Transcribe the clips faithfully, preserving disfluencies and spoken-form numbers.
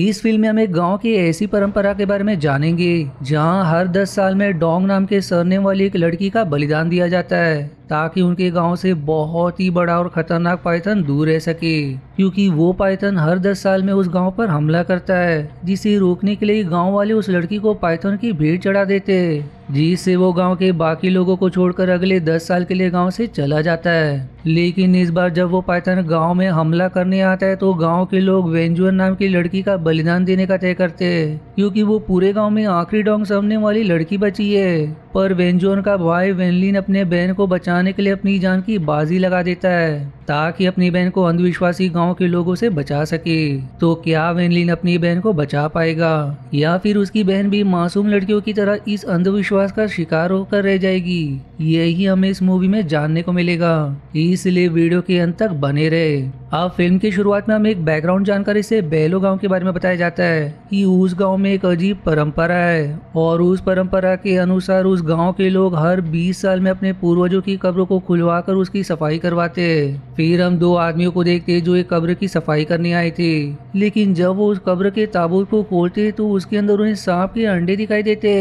इस फिल्म में हम एक गांव की ऐसी परंपरा के बारे में जानेंगे जहां हर दस साल में डोंग नाम के सरनेम वाली एक लड़की का बलिदान दिया जाता है ताकि उनके गांव से बहुत ही बड़ा और खतरनाक पायथन दूर रह सके, क्योंकि वो पायथन हर दस साल में उस गांव पर हमला करता है, जिसे रोकने के लिए गांव वाले उस लड़की को पायथन की भेंट चढ़ा देते हैं, जिससे वो गांव के बाकी लोगों को छोड़कर अगले दस साल के लिए गांव से चला जाता है। लेकिन इस बार जब वो पायथन गांव में हमला करने आता है तो गांव के लोग वेंजुअन नाम की लड़की का बलिदान देने का तय करते हैं, क्योंकि वो पूरे गांव में आखिरी डोंग सामने वाली लड़की बची है। पर वेंजुअन का भाई वेनलिन अपने बहन को बचाने के लिए अपनी जान की बाजी लगा देता है ताकि अपनी बहन को अंधविश्वासी गांव के लोगों से बचा सके। तो क्या वेनलिन अपनी बहन को बचा पाएगा या फिर उसकी बहन भी मासूम लड़कियों की तरह इस अंधविश्वास का शिकार होकर रह जाएगी? यही हमें इस मूवी में जानने को मिलेगा, इसलिए वीडियो के अंत तक बने रहे। अब फिल्म की शुरुआत में हमें एक बैकग्राउंड जानकारी से बेलो गांव के बारे में बताया जाता है कि उस गांव में एक अजीब परंपरा है और उस परंपरा के अनुसार उस गांव के लोग हर बीस साल में अपने पूर्वजों की कब्रों को खुलवाकर उसकी सफाई करवाते हैं। फिर हम दो आदमियों को देखते हैं जो एक कब्र की सफाई करने आए थे, लेकिन जब वो उस कब्र के ताबूत को खोलते तो उसके अंदर उन्हें सांप के अंडे दिखाई देते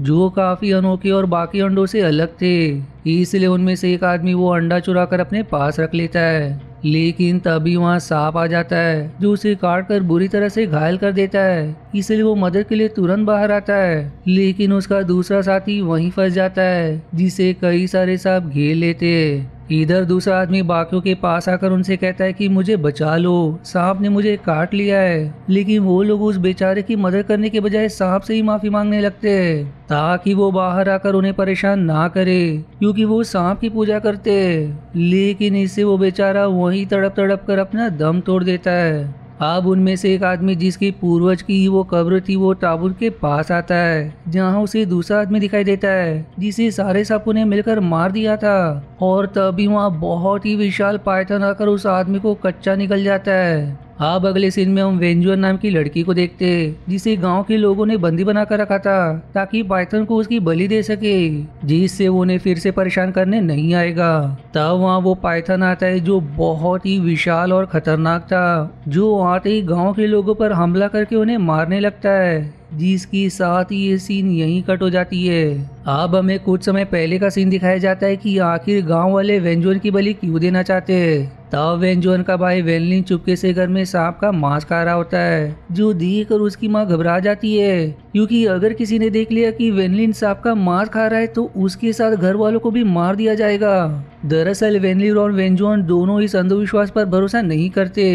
जो काफी अनोखे और बाकी अंडों से अलग थे, इसलिए उनमें से एक आदमी वो अंडा चुरा कर अपने पास रख लेता है। लेकिन तभी वहाँ सांप आ जाता है जो उसे काट कर बुरी तरह से घायल कर देता है, इसलिए वो मदद के लिए तुरंत बाहर आता है, लेकिन उसका दूसरा साथी वहीं फंस जाता है जिसे कई सारे सांप घेर लेते हैं। इधर दूसरा आदमी बाकियों के पास आकर उनसे कहता है कि मुझे बचा लो, सांप ने मुझे काट लिया है, लेकिन वो लोग उस बेचारे की मदद करने के बजाय सांप से ही माफी मांगने लगते हैं ताकि वो बाहर आकर उन्हें परेशान ना करे, क्योंकि वो सांप की पूजा करते हैं। लेकिन इससे वो बेचारा वहीं तड़प तड़प कर अपना दम तोड़ देता है। अब उनमें से एक आदमी जिसकी पूर्वज की वो कब्र थी वो ताबूत के पास आता है जहां उसे दूसरा आदमी दिखाई देता है जिसे सारे सांपों ने मिलकर मार दिया था, और तभी वहां बहुत ही विशाल पायथन आकर उस आदमी को कच्चा निकल जाता है। अब अगले सीन में हम वेंजुअन नाम की लड़की को देखते जिसे गांव के लोगों ने बंदी बनाकर रखा था ताकि पायथन को उसकी बलि दे सके, जिससे वो उन्हें फिर से परेशान करने नहीं आएगा। तब वहाँ वो पायथन आता है जो बहुत ही विशाल और खतरनाक था, जो आते ही गांव के लोगों पर हमला करके उन्हें मारने लगता है, जिसके साथ ही ये सीन यहीं कट हो जाती है। अब हमें कुछ समय पहले का सीन दिखाया जाता है कि आखिर गांव वाले वेंजुअन की बलि क्यों देना चाहते हैं। तब वेंजुअन का भाई वेनलिन चुपके से घर में सांप का मांस खा रहा होता है, जो देख कर उसकी माँ घबरा जाती है, क्योंकि अगर किसी ने देख लिया कि वेनलिन सांप का मांस खा रहा है तो उसके साथ घर वालों को भी मार दिया जाएगा। दरअसल वेनलिन और वेंजुअन दोनों इस अंधविश्वास पर भरोसा नहीं करते,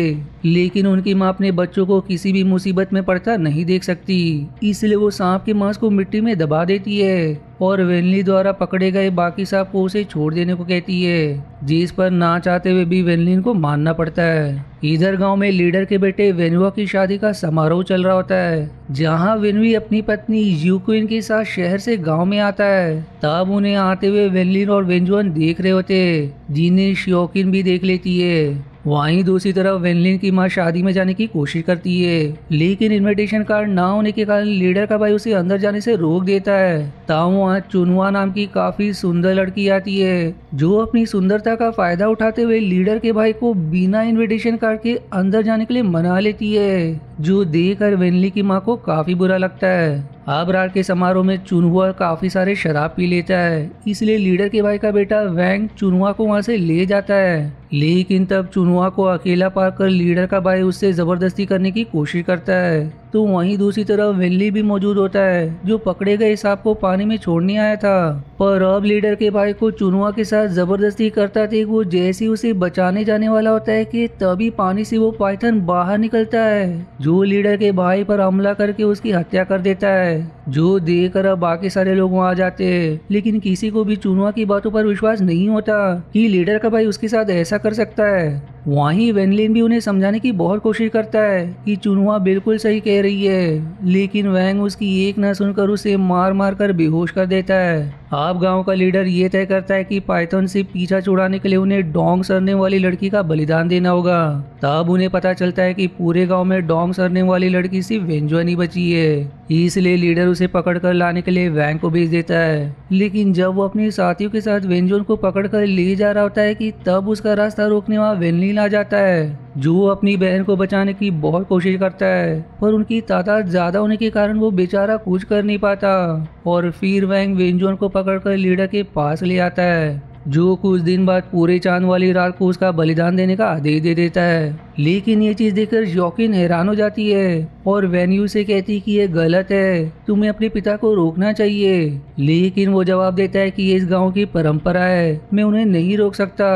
लेकिन उनकी माँ अपने बच्चों को किसी भी मुसीबत में पड़ता नहीं देख सकती, इसलिए वो सांप के मांस को मिट्टी में दबा देती है और वेनलिन द्वारा पकड़े गए बाकी सांप को उसे छोड़ देने को कहती है, जिस पर ना चाहते हुए भी वेनलिन को मानना पड़ता है। इधर गांव में लीडर के बेटे वेनवा की शादी का समारोह चल रहा होता है, जहां वेनवी अपनी पत्नी यूक्विन के साथ शहर से गांव में आता है। तब उन्हें आते हुए वेनलिन और वेंजुअन देख रहे होते जिन्हें श्योकिन भी देख लेती है। वहीं दूसरी तरफ वेनलिन की मां शादी में जाने की कोशिश करती है, लेकिन इनविटेशन कार्ड ना होने के कारण लीडर का भाई उसे अंदर जाने से रोक देता है। तब वहाँ चुनवा नाम की काफी सुंदर लड़की आती है जो अपनी सुंदरता का फायदा उठाते हुए लीडर के भाई को बिना इनविटेशन कार्ड के अंदर जाने के लिए मना लेती है, जो देखकर वेनलिन की माँ को काफी बुरा लगता है। अब रात के समारोह में चुनवा काफी सारे शराब पी लेता है, इसलिए लीडर के भाई का बेटा वैंग चुनवा को वहाँ से ले जाता है, लेकिन तब चुनवा को अकेला पाकर लीडर का भाई उससे जबरदस्ती करने की कोशिश करता है। तो वहीं दूसरी तरफ वेनली भी मौजूद होता है जो पकड़े गए सांप को पानी में छोड़ने आया था, पर अब लीडर के भाई को चुनवा के साथ जबरदस्ती करता थे। वो जैसे उसे बचाने जाने वाला होता है कि तभी पानी से वो पायथन बाहर निकलता है जो लीडर के भाई पर हमला करके उसकी हत्या कर देता है, जो देखकर अब बाकी सारे लोग वहाँ आ जाते हैं, लेकिन किसी को भी चुनवा की बातों पर विश्वास नहीं होता कि लीडर का भाई उसके साथ ऐसा कर सकता है। वहीं वेनलिन भी उन्हें समझाने की बहुत कोशिश करता है कि चुनवा बिल्कुल सही कह रही है, लेकिन वैंग उसकी एक न सुनकर उसे मार मार कर बेहोश कर देता है। अब गांव का लीडर ये तय करता है कि पायथन से पीछा छुड़ाने के लिए उन्हें डोंग सरने वाली लड़की का बलिदान देना होगा। तब उन्हें पता चलता है कि पूरे गांव में डोंग सरने वाली लड़की सिर्फ वेंजुअन ही बची है, इसलिए लीडर उसे पकड़कर लाने के लिए वैंग को भेज देता है। लेकिन जब वो अपने साथियों के साथ वेंजुअन को पकड़कर ले जा रहा होता है कि तब उसका रास्ता रोकने वाला वेनलिन आ जाता है, जो अपनी बहन को बचाने की बहुत कोशिश करता है, पर उनकी तादाद ज्यादा होने के कारण वो बेचारा कुछ कर नहीं पाता और फिर वैंग वेंजोन को पकड़कर लीडर के पास ले आता है, जो कुछ दिन बाद पूरे चांद वाली रात को उसका बलिदान देने का आदेश दे देता है। लेकिन ये चीज़ देखकर योकिन हैरान हो जाती है और वेन्यू से कहती है कि ये गलत है, तुम्हें अपने पिता को रोकना चाहिए। लेकिन वो जवाब देता है कि ये इस गांव की परंपरा है, मैं उन्हें नहीं रोक सकता।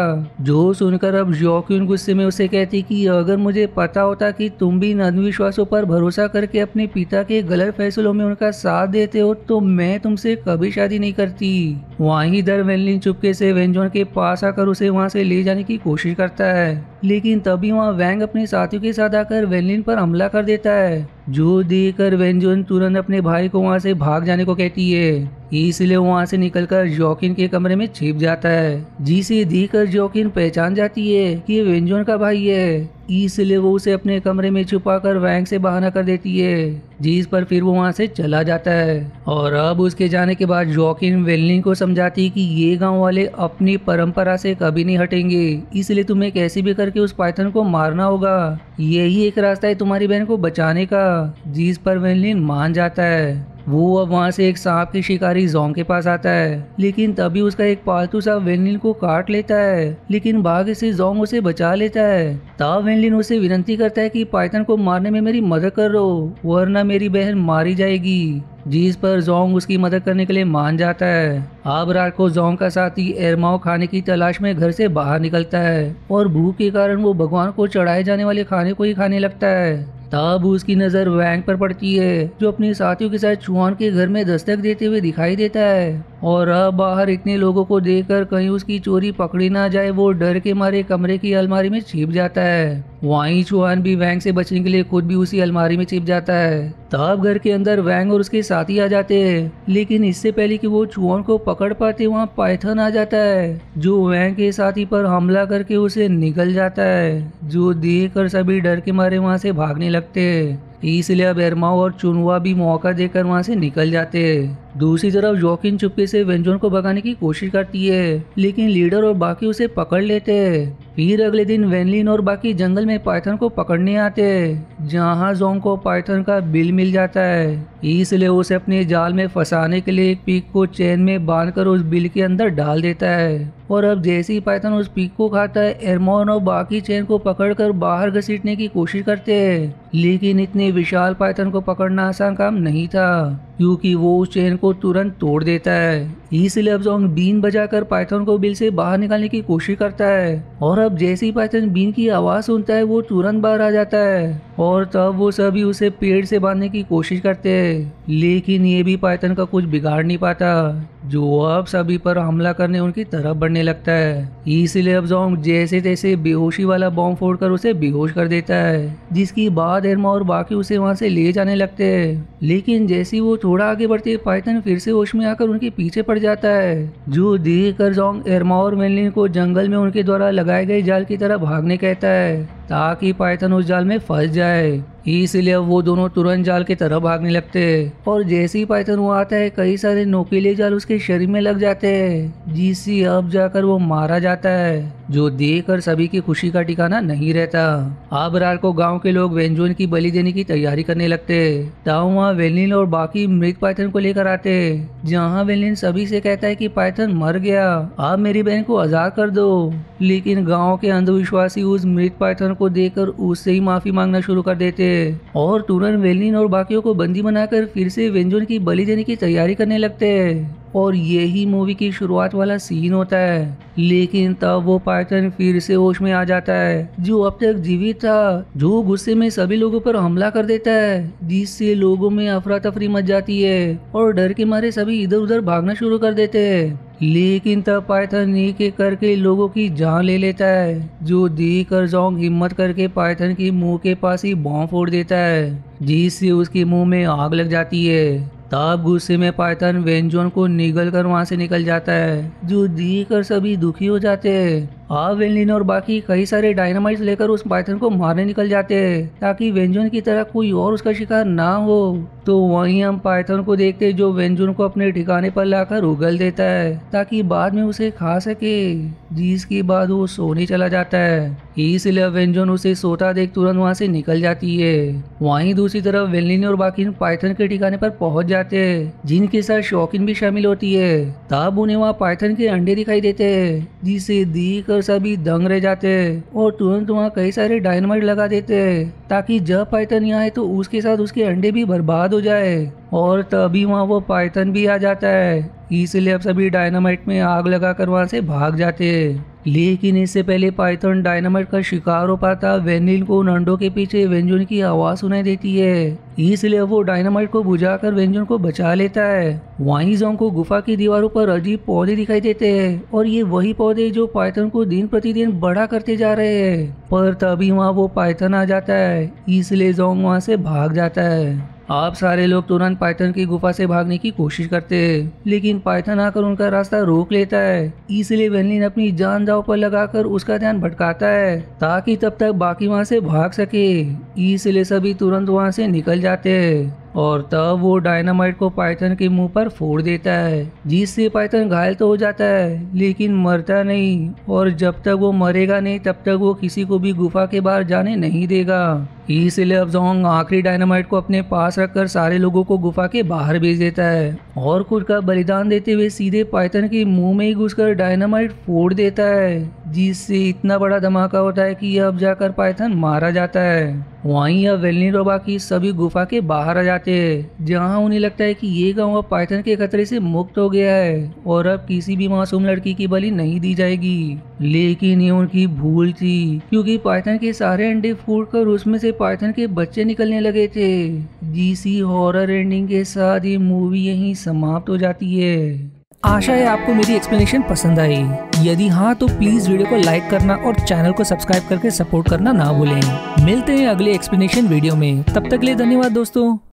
जो सुनकर अब योकिन गुस्से में उसे कहती कि अगर मुझे पता होता कि तुम भी इन अंधविश्वासों पर भरोसा करके अपने पिता के गलत फैसलों में उनका साथ देते हो तो मैं तुमसे कभी शादी नहीं करती। वहीं दर वेनलिन चुपके से वेंजोन के पास आकर उसे वहाँ से ले जाने की कोशिश करता है, लेकिन तभी वहाँ वैंग अपने साथियों के साथ आकर वेनलिन पर हमला कर देता है, जो देखकर वेंजोन तुरंत अपने भाई को वहाँ से भाग जाने को कहती है। इसलिए वहाँ से निकलकर योकिन के कमरे में छिप जाता है, जिसे देखकर योकिन पहचान जाती है कि ये वेंजोन का भाई है। इसलिए वो उसे अपने कमरे में छुपाकर वैंग से बहाना कर देती है, जिस पर फिर वो वहाँ से चला जाता है। और अब उसके जाने के बाद योकिन वेनलिन को समझाती है कि ये गांव वाले अपनी परंपरा से कभी नहीं हटेंगे, इसलिए तुम्हें कैसे भी करके उस पायथन को मारना होगा, यही एक रास्ता है तुम्हारी बहन को बचाने का। जिस पर वेनलिन मान जाता है। वो अब वहाँ से एक सांप के शिकारी जोंग के पास आता है, लेकिन तभी उसका एक पालतू सांप वेनलिन को काट लेता है, लेकिन भाग्य से जोंग उसे बचा लेता है। तब वेनलिन उसे विनती करता है कि पायथन को मारने में मेरी मदद कर दो, वरना मेरी बहन मारी जाएगी। जिस पर जोंग उसकी मदद करने के लिए मान जाता है। अब रात को जोंग का साथी एरमाओ खाने की तलाश में घर से बाहर निकलता है और भूख के कारण वो भगवान को चढ़ाए जाने वाले खाने को ही खाने लगता है। तब उसकी नज़र वैंग पर पड़ती है, जो अपने साथियों के साथ चुआन के घर में दस्तक देते हुए दिखाई देता है। और अब बाहर इतने लोगों को देखकर कहीं उसकी चोरी पकड़ी ना जाए, वो डर के मारे कमरे की अलमारी में छिप जाता है। वहीं चुआन भी वैंग से बचने के लिए खुद भी उसी अलमारी में छिप जाता है। तब घर के अंदर वैंग और उसके साथी आ जाते हैं, लेकिन इससे पहले कि वो चुआन को पकड़ पाते वहाँ पायथन आ जाता है, जो वैंग के साथी पर हमला करके उसे निगल जाता है, जो देखकर सभी डर के मारे वहाँ से भागने लगते हैं। इसलिए अब एरमाओ और चुनवा भी मौका देकर वहाँ से निकल जाते हैं। दूसरी तरफ योकिन चुपके से वेंजोन को भगाने की कोशिश करती है, लेकिन लीडर और बाकी उसे पकड़ लेते हैं। फिर अगले दिन वेनलिन और बाकी जंगल में पायथन को पकड़ने आते हैं, जहाँ जोंग को पायथन का बिल मिल जाता है। इसलिए उसे अपने जाल में फंसाने के लिए एक पीक को चैन में बांधकर उस बिल के अंदर डाल देता है। और अब जैसे ही पायथन उस पीक को खाता है, एरमोन और बाकी चैन को पकड़कर बाहर घसीटने की कोशिश करते हैं, लेकिन इतने विशाल पायथन को पकड़ना आसान काम नहीं था, क्योंकि वो उस चेन को तुरंत तोड़ देता है। इसलिए अब जोंग बीन बजाकर पायथन को बिल से बाहर निकालने की कोशिश करता है, और अब जैसे ही पायथन बीन की आवाज़ सुनता है वो तुरंत बाहर आ जाता है। और तब वो सभी उसे पेड़ से बांधने की कोशिश करते हैं, लेकिन ये भी पायथन का कुछ बिगाड़ नहीं पाता, जो अब सभी पर हमला करने उनकी तरफ बढ़ने लगता है। इसलिए अब जोंग जैसे तैसे बेहोशी वाला बॉम्ब फोड़कर उसे बेहोश कर देता है, जिसकी बाद एरमा और बाकी उसे वहाँ से ले जाने लगते हैं। लेकिन जैसे वो थोड़ा आगे बढ़ते पायथन फिर से होश में आकर उनके पीछे पड़ जाता है, जो देखकर जोंग एरमा और वेनलिन को जंगल में उनके द्वारा लगाए गए जाल की तरफ भागने कहता है, ताकि पायथन उस जाल में फंस जाए। इसलिए अब वो दोनों तुरंत जाल की तरफ भागने लगते हैं, और जैसे ही पायथन वो आता है कई सारे नोकीले जाल उसके शरीर में लग जाते हैं, जिससे अब जाकर वो मारा जाता है, जो देखकर सभी की खुशी का ठिकाना नहीं रहता। अब रात को गांव के लोग वेंजोन की बलि देने की तैयारी करने लगते हैं। तब वहाँ वेनलिन और बाकी मृत पायथन को लेकर आते हैं, जहाँ वेनलिन सभी से कहता है कि पायथन मर गया, आप मेरी बहन को आजाद कर दो। लेकिन गाँव के अंधविश्वासी उस मृत पायथन को देखकर उससे ही माफी मांगना शुरू कर देते, और तुरंत वेनलिन और बाकियों को बंदी बनाकर फिर से वेंजोन की बलि देने की तैयारी करने लगते हैं। और यही मूवी की शुरुआत वाला सीन होता है। लेकिन तब वो पायथन फिर से होश में आ जाता है, जो अब तक जीवित था, जो गुस्से में सभी लोगों पर हमला कर देता है, जिससे लोगों में अफरा तफरी मच जाती है और डर के मारे सभी इधर उधर भागना शुरू कर देते हैं। लेकिन तब पायथन एक एक करके लोगों की जान ले लेता है, जो देखकर जोंग हिम्मत करके पायथन की मुँह के पास ही बॉम्ब फोड़ देता है, जिससे उसके मुँह में आग लग जाती है। तब गुस्से में पायथन वेंजोन को निगल कर वहाँ से निकल जाता है, जो देखकर सभी दुखी हो जाते हैं। और वेनलिन और बाकी कई सारे डायनामाइट लेकर उस पाइथन को मारने निकल जाते हैं ताकि वेंजुन की तरह कोई और उसका शिकार ना हो। तो वहीं हम पाइथन को देखते हैं जो वेंजुन को अपने ठिकाने पर लाकर उगल देता है ताकि बाद में उसे खा सके, जिसके बाद वो सोने चला जाता है। इसलिए वेंजुन उसे सोता देख तुरंत वहाँ से निकल जाती है। वहीं दूसरी तरफ वेनलिन और बाकी पाइथन के ठिकाने पर पहुंच जाते हैं जिनके साथ शौकीन भी शामिल होती है। तब उन्हें वहाँ पाइथन के अंडे दिखाई देते हैं जिसे देख कर सभी दंग रह जाते हैं और तुरंत वहाँ कई सारे डायनामाइट लगा देते हैं ताकि जब पाइथन यहाँ आए तो उसके साथ उसके अंडे भी बर्बाद हो जाए और तभी वहाँ वो पाइथन भी आ जाता है। इसलिए अब सभी डायनामाइट में आग लगाकर वहाँ से भाग जाते हैं। लेकिन इससे पहले पाइथन डायनामाइट का शिकार हो पाता वेनलिन को उन अंडों के पीछे वेंजुन की आवाज़ सुनाई देती है। इसलिए वो डायनामाइट को बुझाकर वेंजुन को बचा लेता है। वहीं जोंग को गुफा की दीवारों पर अजीब पौधे दिखाई देते हैं और ये वही पौधे जो पाइथन को दिन प्रतिदिन बड़ा करते जा रहे हैं। पर तभी वहाँ वो पाइथन आ जाता है, इसलिए जोंग वहाँ से भाग जाता है। आप सारे लोग तुरंत पाइथन की गुफा से भागने की कोशिश करते हैं, लेकिन पाइथन आकर उनका रास्ता रोक लेता है। इसलिए वेनलिन अपनी जान दांव पर लगाकर उसका ध्यान भटकाता है ताकि तब तक बाकी वहाँ से भाग सके। इसलिए सभी तुरंत वहाँ से निकल जाते हैं और तब वो डायनामाइट को पाइथन के मुंह पर फोड़ देता है जिससे पाइथन घायल तो हो जाता है लेकिन मरता नहीं, और जब तक वो मरेगा नहीं तब तक वो किसी को भी गुफा के बाहर जाने नहीं देगा। इसलिए अब जोंग आखिरी डायनामाइट को अपने पास रखकर सारे लोगों को गुफा के बाहर भेज देता है और खुद का बलिदान देते हुए सीधे पाइथन के मुंह में ही घुसकर डायनामाइट फोड़ देता है जिससे इतना बड़ा धमाका होता है कि अब जाकर पाइथन मारा जाता है। वहीं अब वेनलिन और बाकी सभी गुफा के बाहर आ जाते हैं जहां उन्हें लगता है कि ये गांव अब पाइथन के खतरे से मुक्त हो गया है और अब किसी भी मासूम लड़की की बलि नहीं दी जाएगी। लेकिन ये उनकी भूल थी क्योंकि पाइथन के सारे अंडे फोड़कर उसमें से पाइथन के बच्चे निकलने लगे थे। जिसी हॉरर एंडिंग के साथ ये मूवी यहीं समाप्त हो जाती है। आशा है आपको मेरी एक्सप्लेनेशन पसंद आई। यदि हाँ तो प्लीज वीडियो को लाइक करना और चैनल को सब्सक्राइब करके सपोर्ट करना ना भूलें। मिलते हैं अगले एक्सप्लेनेशन वीडियो में, तब तक के लिए धन्यवाद दोस्तों।